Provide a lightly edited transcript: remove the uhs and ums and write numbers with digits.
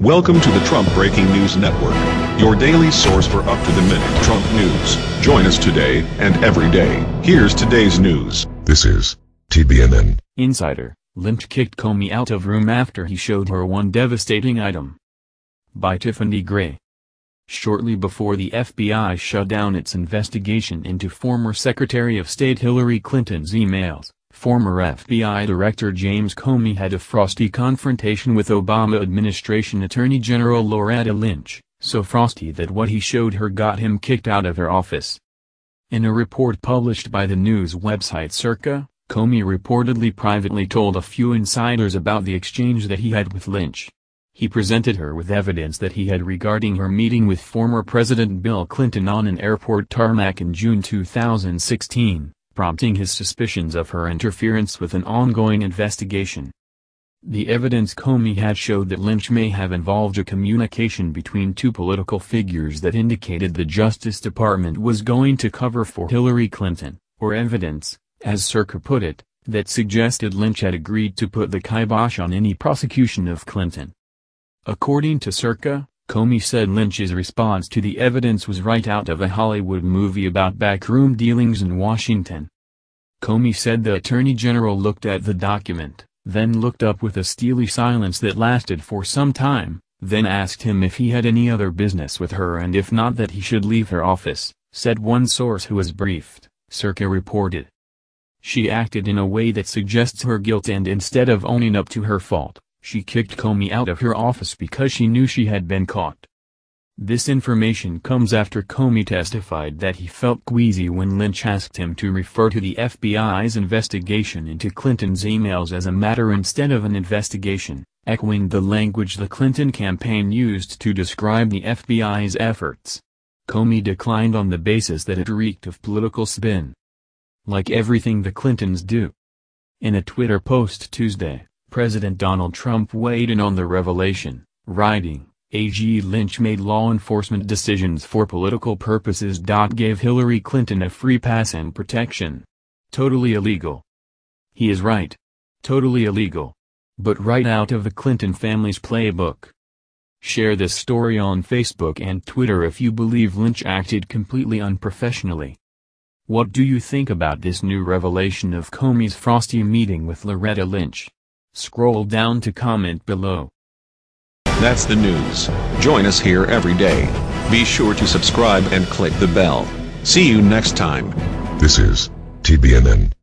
Welcome to the Trump Breaking News Network, your daily source for up-to-the-minute Trump news. Join us today and every day. Here's today's news. This is TBNN. Insider: Lynch kicked Comey out of room after he showed her one devastating item. By Tiffany Gray. Shortly before the FBI shut down its investigation into former Secretary of State Hillary Clinton's emails, former FBI Director James Comey had a frosty confrontation with Obama administration Attorney General Loretta Lynch, so frosty that what he showed her got him kicked out of her office. In a report published by the news website Circa, Comey reportedly privately told a few insiders about the exchange that he had with Lynch. He presented her with evidence that he had regarding her meeting with former President Bill Clinton on an airport tarmac in June 2016, prompting his suspicions of her interference with an ongoing investigation. The evidence Comey had showed that Lynch may have involved a communication between two political figures that indicated the Justice Department was going to cover for Hillary Clinton, or evidence, as Circa put it, that suggested Lynch had agreed to put the kibosh on any prosecution of Clinton. According to Circa, Comey said Lynch's response to the evidence was right out of a Hollywood movie about backroom dealings in Washington. Comey said the Attorney General looked at the document, then looked up with a steely silence that lasted for some time, then asked him if he had any other business with her and if not that he should leave her office, said one source who was briefed, Circa reported. She acted in a way that suggests her guilt, and instead of owning up to her fault, she kicked Comey out of her office because she knew she had been caught. This information comes after Comey testified that he felt queasy when Lynch asked him to refer to the FBI's investigation into Clinton's emails as a matter instead of an investigation, echoing the language the Clinton campaign used to describe the FBI's efforts. Comey declined on the basis that it reeked of political spin, like everything the Clintons do. In a Twitter post Tuesday, President Donald Trump weighed in on the revelation, writing, "AG Lynch made law enforcement decisions for political purposes. Gave Hillary Clinton a free pass and protection. Totally illegal." He is right. Totally illegal. But right out of the Clinton family's playbook. Share this story on Facebook and Twitter if you believe Lynch acted completely unprofessionally. What do you think about this new revelation of Comey's frosty meeting with Loretta Lynch? Scroll down to comment below. That's the news. Join us here every day. Be sure to subscribe and click the bell. See you next time. This is TBNN.